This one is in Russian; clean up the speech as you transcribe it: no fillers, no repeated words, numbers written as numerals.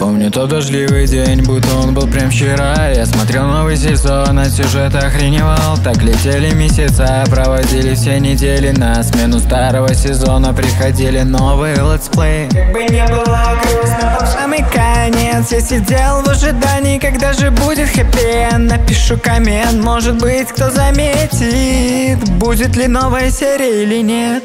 Помню тот дождливый день, будто он был прям вчера. Я смотрел новый сезон, от сюжета охреневал. Так летели месяца, проводили все недели. На смену старого сезона приходили новые летсплеи. Как бы не было грустно, там самый конец. Я сидел в ожидании, когда же будет хэппи-энд. Напишу коммент, может быть, кто заметит, будет ли новая серия или нет.